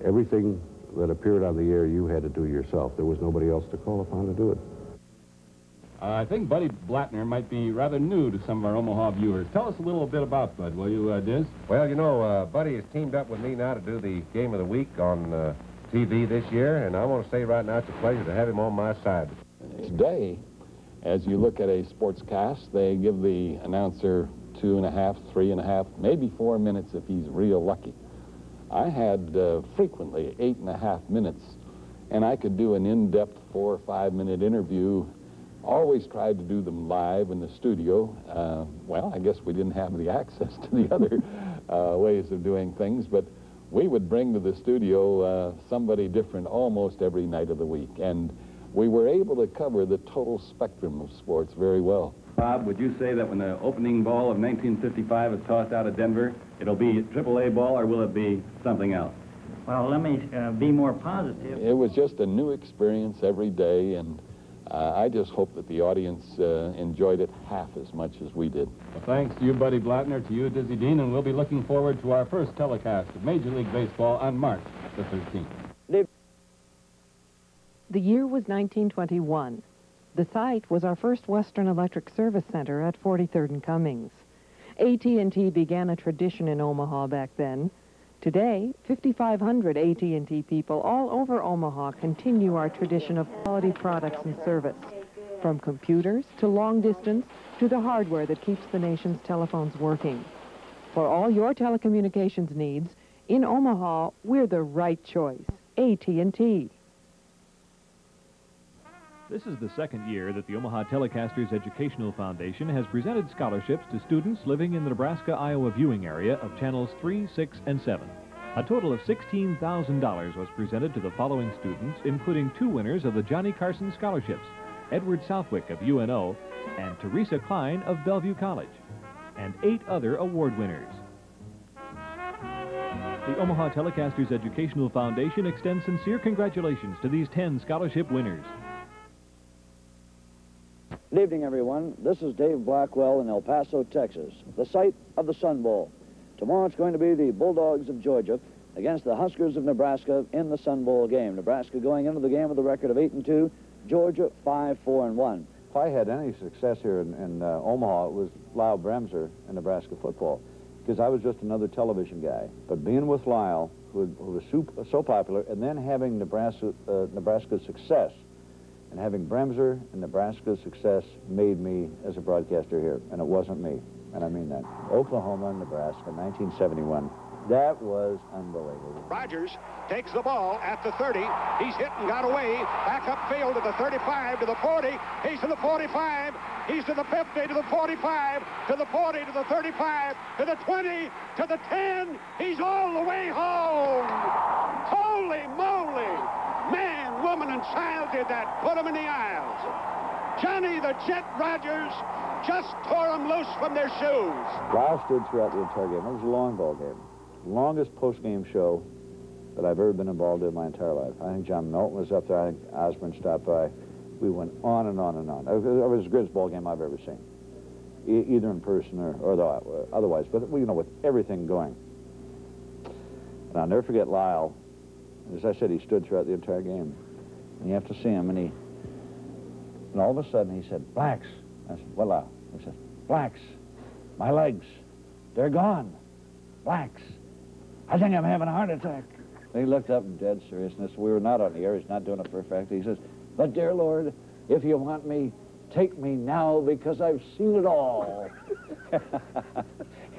Everything that appeared on the air you had to do yourself. There was nobody else to call upon to do it. I think Buddy Blattner might be rather new to some of our Omaha viewers. Tell us a little bit about Bud, will you, Diz? Well, you know, Buddy has teamed up with me now to do the Game of the Week on TV this year, and I want to say right now it's a pleasure to have him on my side. Today, as you look at a sportscast, they give the announcer 2½, 3½, maybe 4 minutes if he's real lucky. I had frequently 8½ minutes, and I could do an in-depth 4- or 5-minute interview. Always tried to do them live in the studio. Well, I guess we didn't have the access to the other ways of doing things, but we would bring to the studio somebody different almost every night of the week, and we were able to cover the total spectrum of sports very well. Bob, would you say that when the opening ball of 1955 is tossed out of Denver, it'll be a triple-A ball, or will it be something else? Well, let me be more positive. It was just a new experience every day, and I just hope that the audience enjoyed it half as much as we did. Well, thanks to you, Buddy Blattner, to you, Dizzy Dean, and we'll be looking forward to our first telecast of Major League Baseball on March the 13th. The year was 1921. The site was our first Western Electric Service Center at 43rd and Cummings. AT&T began a tradition in Omaha back then. Today, 5,500 AT&T people all over Omaha continue our tradition of quality products and service. from computers to long distance to the hardware that keeps the nation's telephones working. For all your telecommunications needs, in Omaha, we're the right choice, AT&T. This is the second year that the Omaha Telecasters Educational Foundation has presented scholarships to students living in the Nebraska-Iowa viewing area of channels 3, 6, and 7. A total of $16,000 was presented to the following students, including two winners of the Johnny Carson scholarships, Edward Southwick of UNO and Teresa Klein of Bellevue College, and 8 other award winners. The Omaha Telecasters Educational Foundation extends sincere congratulations to these 10 scholarship winners. Good evening, everyone. This is Dave Blackwell in El Paso, Texas, the site of the Sun Bowl. Tomorrow it's going to be the Bulldogs of Georgia against the Huskers of Nebraska in the Sun Bowl game. Nebraska going into the game with a record of 8-2, Georgia 5-4-1. If I had any success here in Omaha, it was Lyle Bremser in Nebraska football, because I was just another television guy. But being with Lyle, who was so popular, and then having Nebraska's success, and having Bremser and Nebraska's success made me as a broadcaster here, and it wasn't me, and I mean that. Oklahoma and Nebraska, 1971. That was unbelievable. Rogers takes the ball at the 30. He's hit and got away. Back upfield to the 35, to the 40. He's to the 45. He's to the 50, to the 45, to the 40, to the 35, to the 20, to the 10. He's all the way home. Holy moly. Man, woman, and child did that. Put them in the aisles. Johnny the Jet Rogers just tore them loose from their shoes. Lyle stood throughout the entire game. It was a long ball game. Longest post-game show that I've ever been involved in my entire life. I think John Milton was up there. I think Osborne stopped by. We went on and on and on. It was the greatest ball game I've ever seen, either in person or otherwise. But, you know, with everything going. And I'll never forget Lyle. As I said, he stood throughout the entire game. And you have to see him, and all of a sudden he said, "Blacks." I said, "What, Lyle?" He said, "Blacks, my legs, they're gone. Blacks, I think I'm having a heart attack." And he looked up in dead seriousness. We were not on the air. He's not doing it for a fact. He says, "But dear Lord, if you want me, take me now, because I've seen it all."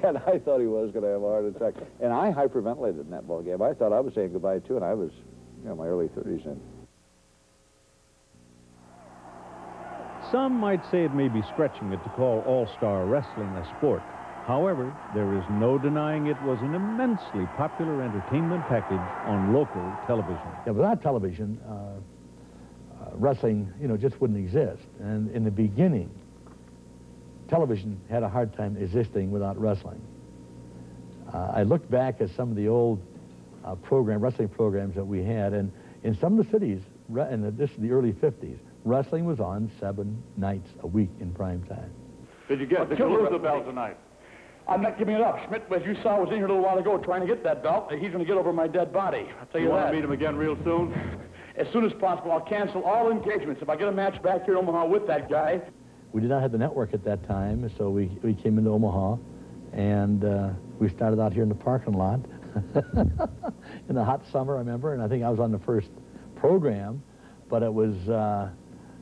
And I thought he was going to have a heart attack. And I hyperventilated in that ball game. I thought I was saying goodbye, too, and I was, you know, my early 30s then. Some might say it may be stretching it to call all-star wrestling a sport. However, there is no denying it was an immensely popular entertainment package on local television. Yeah, without television, wrestling, you know, just wouldn't exist. And in the beginning, television had a hard time existing without wrestling. I looked back at some of the old wrestling programs that we had, and in some of the cities, and this is the early 50s, wrestling was on 7 nights a week in prime time. Did you lose the belt tonight? I'm not giving it up. Schmidt, as you saw, was in here a little while ago trying to get that belt. He's going to get over my dead body. I'll tell you that. You want to meet him again real soon? As soon as possible. I'll cancel all engagements. If I get a match back here in Omaha with that guy. We did not have the network at that time, so we came into Omaha, and we started out here in the parking lot in the hot summer, I remember, and I think I was on the first program, but it was,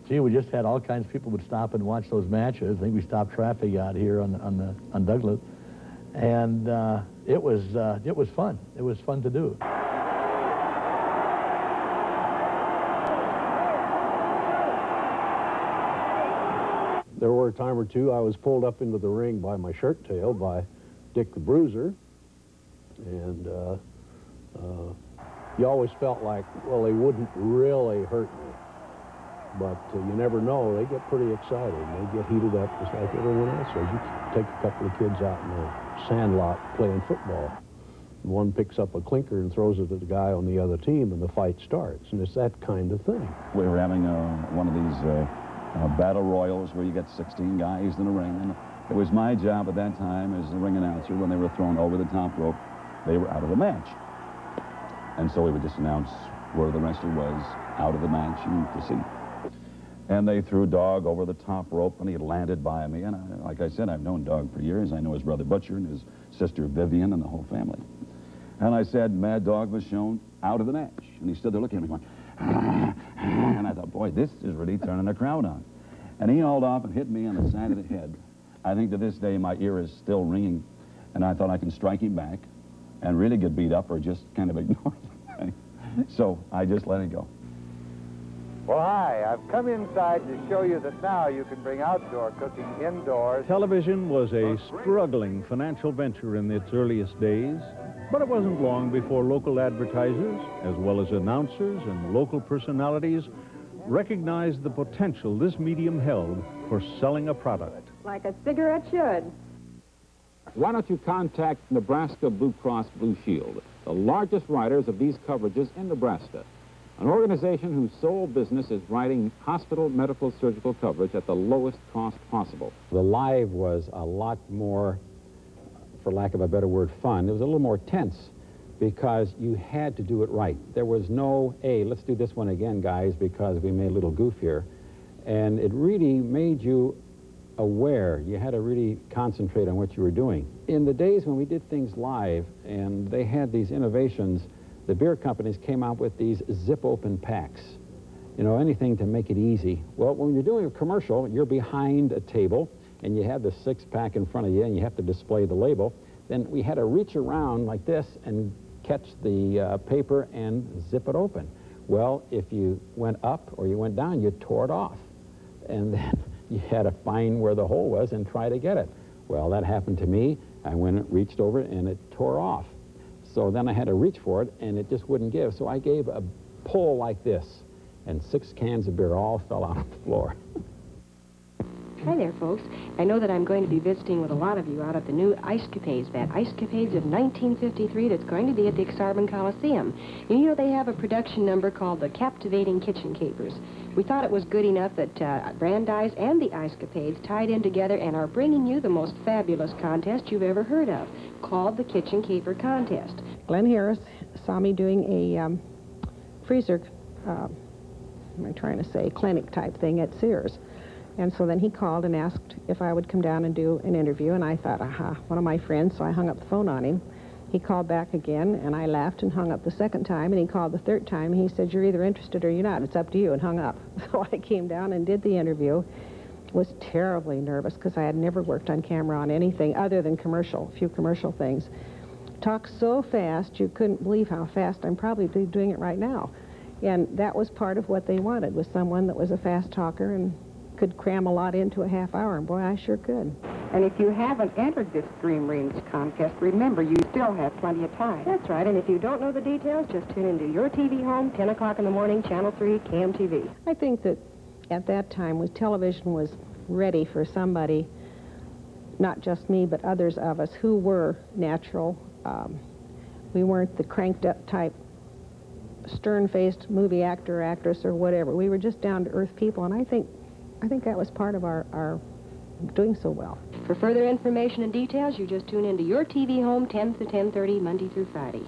gee, we just had all kinds of people would stop and watch those matches. I think we stopped traffic out here on Douglas, and it was fun. It was fun to do. There were a time or two I was pulled up into the ring by my shirt tail by Dick the Bruiser, and you always felt like, well, they wouldn't really hurt me, but you never know. They get pretty excited, and they get heated up just like everyone else. So you take a couple of kids out in the sand lot playing football. One picks up a clinker and throws it at the guy on the other team, and the fight starts, and it's that kind of thing. We were having one of these battle royals where you get 16 guys in a ring, and it was my job at that time as the ring announcer, when they were thrown over the top rope, they were out of the match. And so we would just announce where the wrestler was out of the match and proceed. And they threw Dog over the top rope, and he landed by me. And I, like I said, I've known Dog for years. I know his brother Butcher and his sister Vivian and the whole family. And I said, Mad Dog was shown out of the match. And he stood there looking at me going, and I thought, boy, this is really turning the crowd on. And he hauled off and hit me on the side of the head. I think to this day my ear is still ringing, and I thought I can strike him back and really get beat up or just kind of ignore him. So I just let it go. Well, hi, I've come inside to show you that now you can bring outdoor cooking indoors. Television was a struggling financial venture in its earliest days, but it wasn't long before local advertisers, as well as announcers and local personalities, recognized the potential this medium held for selling a product. Like a cigarette should. Why don't you contact Nebraska Blue Cross Blue Shield, the largest writers of these coverages in Nebraska, an organization whose sole business is writing hospital medical surgical coverage at the lowest cost possible. The live was a lot more, for lack of a better word, fun. It was a little more tense because you had to do it right. There was no, hey, let's do this one again, guys, because we made a little goof here. And it really made you aware. You had to really concentrate on what you were doing. In the days when we did things live and they had these innovations, the beer companies came out with these zip-open packs, you know, anything to make it easy. Well, when you're doing a commercial, you're behind a table, and you have the six-pack in front of you, and you have to display the label. Then we had to reach around like this and catch the paper and zip it open. Well, if you went up or you went down, you tore it off. And then you had to find where the hole was and try to get it. Well, that happened to me. I went and reached over, and it tore off. So then I had to reach for it, and it just wouldn't give. So I gave a pull like this, and 6 cans of beer all fell out on the floor. Hi there, folks. I know that I'm going to be visiting with a lot of you out at the new Ice Capades, that Ice Capades of 1953 that's going to be at the Exarban Coliseum. And you know they have a production number called The Captivating Kitchen Capers. We thought it was good enough that Brandeis and the Ice Capades tied in together and are bringing you the most fabulous contest you've ever heard of, called the Kitchen Caper Contest. Glenn Harris saw me doing a freezer, what am I trying to say, clinic type thing at Sears. And so then he called and asked if I would come down and do an interview, and I thought, aha, one of my friends, so I hung up the phone on him. He called back again, and I laughed and hung up the second time, and he called the third time, and he said, you're either interested or you're not, it's up to you, and hung up. So I came down and did the interview. Was terribly nervous because I had never worked on camera on anything other than commercial, a few commercial things. Talked so fast, you couldn't believe how fast. I'm probably doing it right now. And that was part of what they wanted, was someone that was a fast talker and could cram a lot into a half hour, and boy, I sure could. And if you haven't entered this Dream Rings contest, remember, you still have plenty of time. That's right, and if you don't know the details, just tune into your TV home, 10 o'clock in the morning, Channel 3, KMTV. I think that at that time, when television was ready for somebody, not just me, but others of us who were natural, we weren't the cranked-up type, stern-faced movie actor, actress, or whatever. We were just down-to-earth people, and I think that was part of our doing so well. For further information and details, you just tune into your TV home 10 to 10:30, Monday through Friday.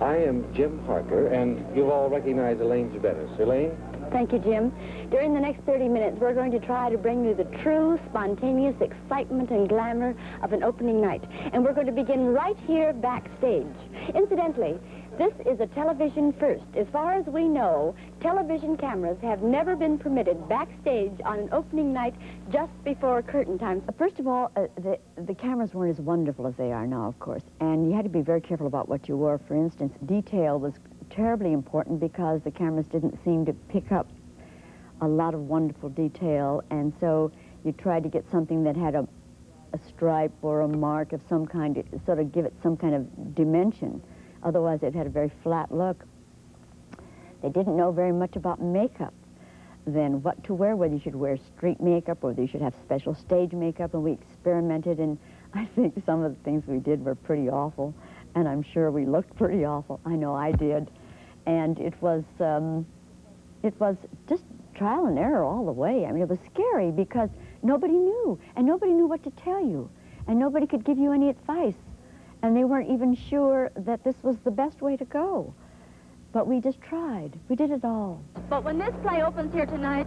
I am Jim Harker, and you'll all recognize Elaine Jimenez. Elaine? Thank you, Jim. During the next 30 minutes, we're going to try to bring you the true, spontaneous excitement and glamour of an opening night. And we're going to begin right here backstage. Incidentally, this is a television first. As far as we know, television cameras have never been permitted backstage on an opening night just before curtain time. First of all, the cameras weren't as wonderful as they are now, of course, and you had to be very careful about what you wore. For instance, detail was terribly important because the cameras didn't seem to pick up a lot of wonderful detail, and so you tried to get something that had a stripe or a mark of some kind to sort of give it some kind of dimension. Otherwise, it had a very flat look. They didn't know very much about makeup, then what to wear, whether you should wear street makeup or whether you should have special stage makeup, and we experimented, and I think some of the things we did were pretty awful, and I'm sure we looked pretty awful. I know I did, and it was just trial and error all the way. I mean, it was scary because nobody knew, and nobody knew what to tell you, and nobody could give you any advice. And they weren't even sure that this was the best way to go. But we just tried. We did it all. But when this play opens here tonight,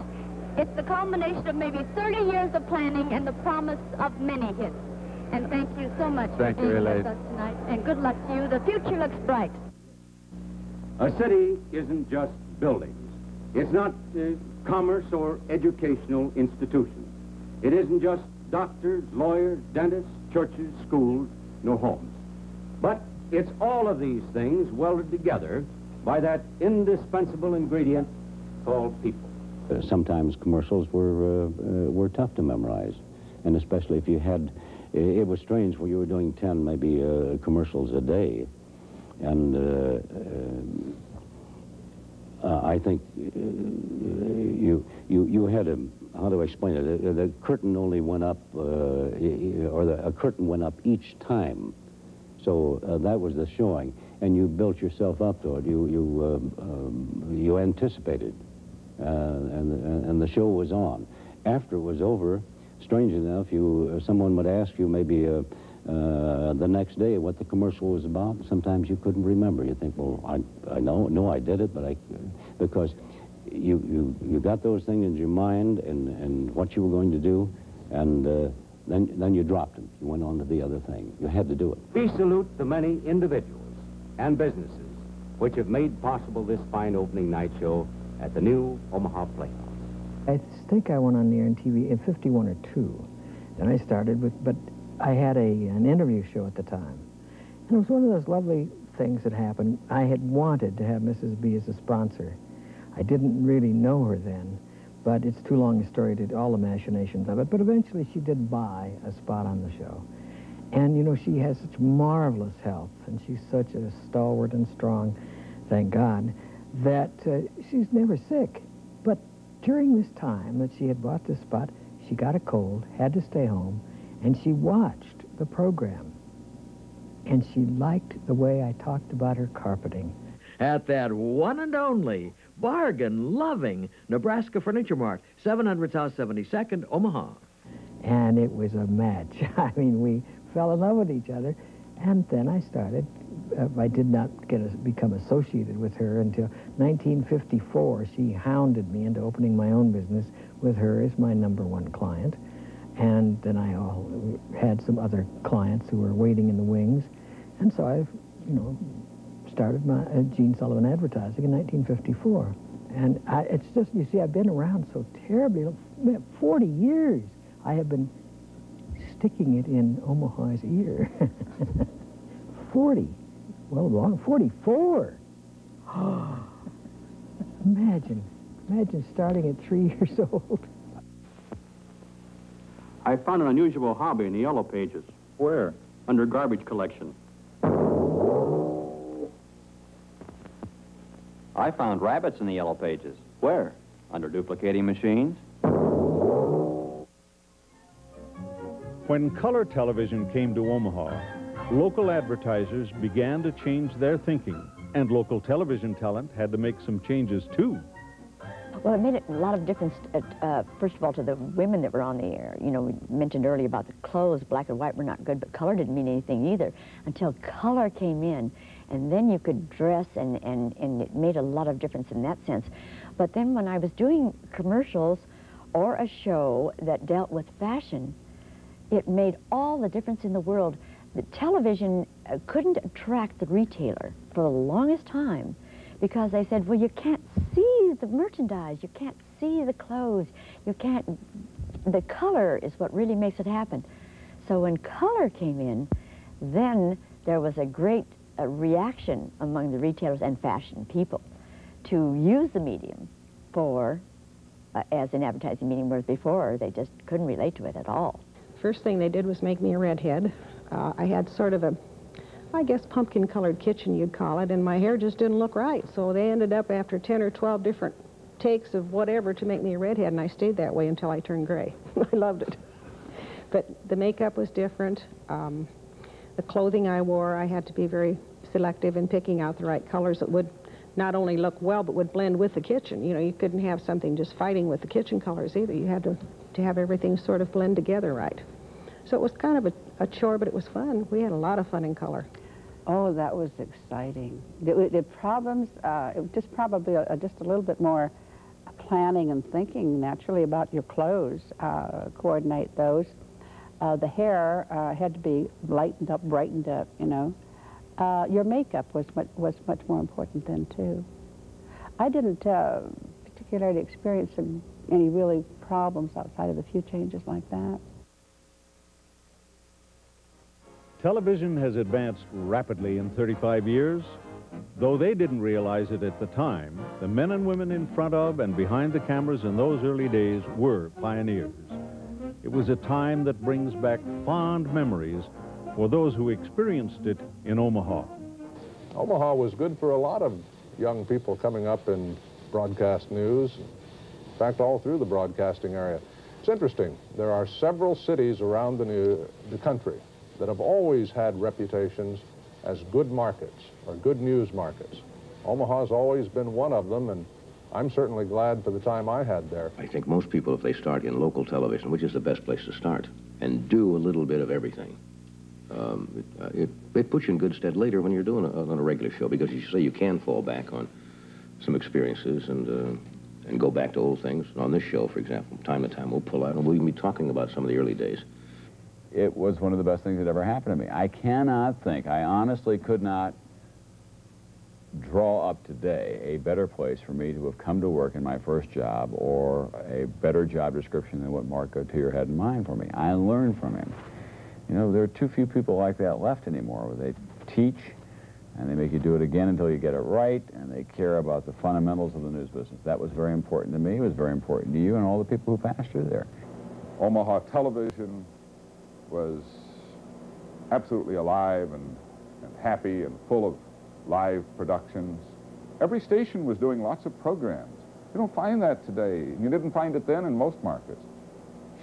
it's the culmination of maybe 30 years of planning and the promise of many hits. And thank you so much for being with us tonight. And good luck to you. The future looks bright. A city isn't just buildings. It's not commerce or educational institutions. It isn't just doctors, lawyers, dentists, churches, schools, nor homes. But it's all of these things welded together by that indispensable ingredient called people. Sometimes commercials were tough to memorize, and especially if you had... It was strange when you were doing 10, maybe, commercials a day. And I think you had a... How do I explain it? The curtain only went up, or a curtain went up each time. So that was the showing, and you built yourself up to it. You anticipated, and the show was on. After it was over, strange enough, someone would ask you maybe the next day what the commercial was about. Sometimes you couldn't remember. You think, well, I know I did it, but because you got those things in your mind and what you were going to do, and then you dropped them. You went on to the other thing. You had to do it. We salute the many individuals and businesses which have made possible this fine opening night show at the new Omaha Playhouse. I think I went on the air on TV in 51 or 2, and I started with, but I had an interview show at the time, and it was one of those lovely things that happened. I had wanted to have Mrs. B as a sponsor. I didn't really know her then, but it's too long a story to all the machinations of it. But eventually she did buy a spot on the show. And, you know, she has such marvelous health, and she's such a stalwart and strong, thank God, that she's never sick. But during this time that she had bought this spot, she got a cold, had to stay home, and she watched the program. And she liked the way I talked about her carpeting. At that one and only, bargain-loving Nebraska Furniture Mart, 700 South 72nd, Omaha. And it was a match. I mean, we fell in love with each other. And then I started. I did not become associated with her until 1954. She hounded me into opening my own business with her as my #1 client. And then I had some other clients who were waiting in the wings. And so I've, you know, started my Gene Sullivan Advertising in 1954. And it's just, you see, I've been around so terribly. 40 years I have been sticking it in Omaha's ear. 40. Well, long. 44. Imagine starting at 3 years old. I found an unusual hobby in the Yellow Pages. Where? Under garbage collection. I found rabbits in the Yellow Pages. Where? Under duplicating machines. When color television came to Omaha, local advertisers began to change their thinking, and local television talent had to make some changes, too. Well, it made a lot of difference, first of all, to the women that were on the air. You know, we mentioned earlier about the clothes. Black and white were not good, but color didn't mean anything either until color came in. And then you could dress, and it made a lot of difference in that sense. But then when I was doing commercials or a show that dealt with fashion, it made all the difference in the world. The television couldn't attract the retailer for the longest time because they said, well, you can't see the merchandise, you can't see the clothes, you can't... The color is what really makes it happen. So when color came in, then there was a great... a reaction among the retailers and fashion people to use the medium for, as an advertising medium, whereas before they just couldn't relate to it at all. First thing they did was make me a redhead. I had sort of a, I guess, pumpkin-colored kitchen, you'd call it, and my hair just didn't look right. So they ended up after 10 or 12 different takes of whatever to make me a redhead, and I stayed that way until I turned gray. I loved it. But the makeup was different. The clothing I wore, I had to be very selective in picking out the right colors that would not only look well, but would blend with the kitchen. You know, you couldn't have something just fighting with the kitchen colors either. You had to have everything sort of blend together right. So it was kind of a chore, but it was fun. We had a lot of fun in color. Oh, that was exciting. The problems, just probably just a little bit more planning and thinking, naturally, about your clothes, coordinate those. The hair had to be lightened up, brightened up, you know. Your makeup was much more important then, too. I didn't particularly experienced any really problems outside of the few changes like that. Television has advanced rapidly in 35 years. Though they didn't realize it at the time, the men and women in front of and behind the cameras in those early days were pioneers. It was a time that brings back fond memories for those who experienced it in Omaha. Omaha was good for a lot of young people coming up in broadcast news. In fact, all through the broadcasting area. It's interesting. There are several cities around the country that have always had reputations as good markets or good news markets. Omaha's always been one of them, and I'm certainly glad for the time I had there. I think most people, if they start in local television, which is the best place to start, and do a little bit of everything, it puts you in good stead later when you're doing on a regular show, because you say you can fall back on some experiences and go back to old things. And on this show, for example, from time to time, we'll pull out and we'll even be talking about some of the early days. It was one of the best things that ever happened to me. I cannot think, I honestly could not draw up today a better place for me to have come to work in my first job, or a better job description than what Mark Gautier had in mind for me. I learned from him. You know, there are too few people like that left anymore, where they teach and they make you do it again until you get it right, and they care about the fundamentals of the news business. That was very important to me, it was very important to you and all the people who passed through there. Omaha television was absolutely alive and happy and full of live productions. Every station was doing lots of programs. You don't find that today. You didn't find it then in most markets.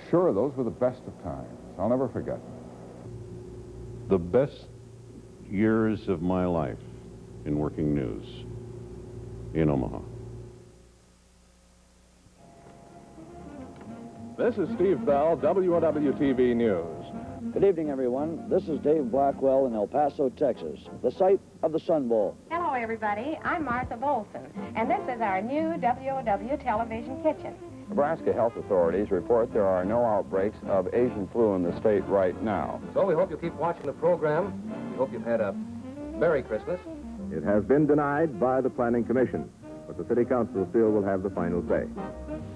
Sure, those were the best of times. I'll never forget them. The best years of my life in working news in Omaha. This is Steve Bell, WOW-TV News. Good evening, everyone. This is Dave Blackwell in El Paso, Texas, the site of the Sun Bowl. Hello, everybody. I'm Martha Bohlsen, and this is our new WOW television kitchen. Nebraska health authorities report there are no outbreaks of Asian flu in the state right now. So we hope you keep watching the program. We hope you've had a Merry Christmas. It has been denied by the Planning Commission, but the City Council still will have the final say.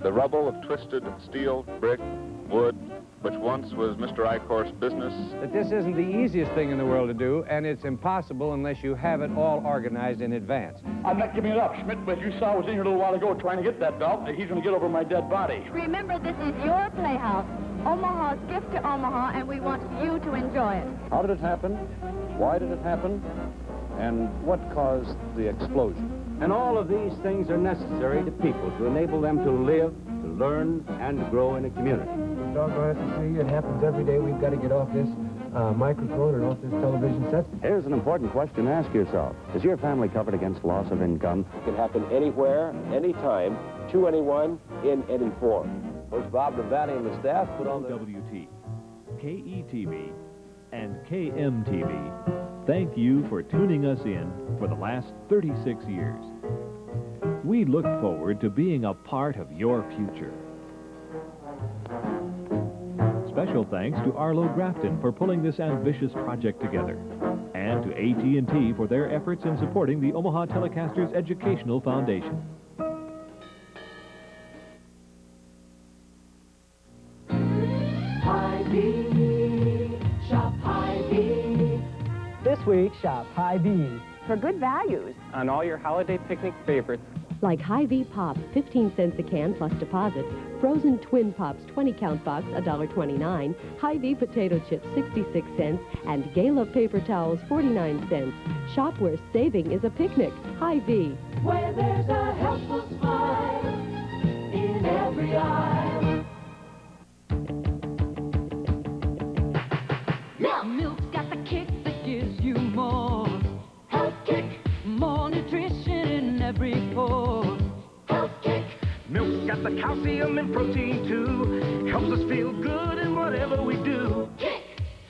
The rubble of twisted steel, brick, wood, which once was Mr. Eichhorst's business. That this isn't the easiest thing in the world to do, and it's impossible unless you have it all organized in advance. I'm not giving it up, Schmidt, but you saw I was in here a little while ago trying to get that belt, and he's going to get over my dead body. Remember, this is your playhouse, Omaha's gift to Omaha, and we want you to enjoy it. How did it happen? Why did it happen? And what caused the explosion? And all of these things are necessary to people to enable them to live, to learn, and to grow in a community. Doggone it, it happens every day. We've got to get off this microphone and off this television set. Here's an important question to ask yourself. Is your family covered against loss of income? It can happen anywhere, anytime, to anyone, in any form. First, Bob Devaney and the staff put on the... WT, KETV, and KMTV. Thank you for tuning us in for the last 36 years. We look forward to being a part of your future. Special thanks to Arlo Grafton for pulling this ambitious project together, and to AT&T for their efforts in supporting the Omaha Telecasters Educational Foundation. This week, shop Hy-Vee. For good values. On all your holiday picnic favorites. Like Hy-Vee Pop, 15 cents a can plus deposit. Frozen Twin Pops, 20-count box, $1.29. Hy-Vee potato chips, 66 cents. And Gala paper towels, 49 cents. Shop where saving is a picnic. Hy-Vee. Where there's a helpful smile in every aisle. Now, milk's got the kick. Milk's got the calcium and protein too. Helps us feel good in whatever we do. Kick!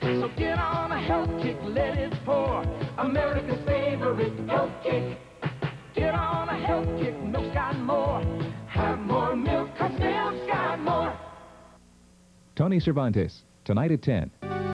So get on a health kick, let it pour. America's favorite health kick. Get on a health kick, milk's got more. Have more milk, 'cause milk's got more. Tony Cervantes, tonight at 10.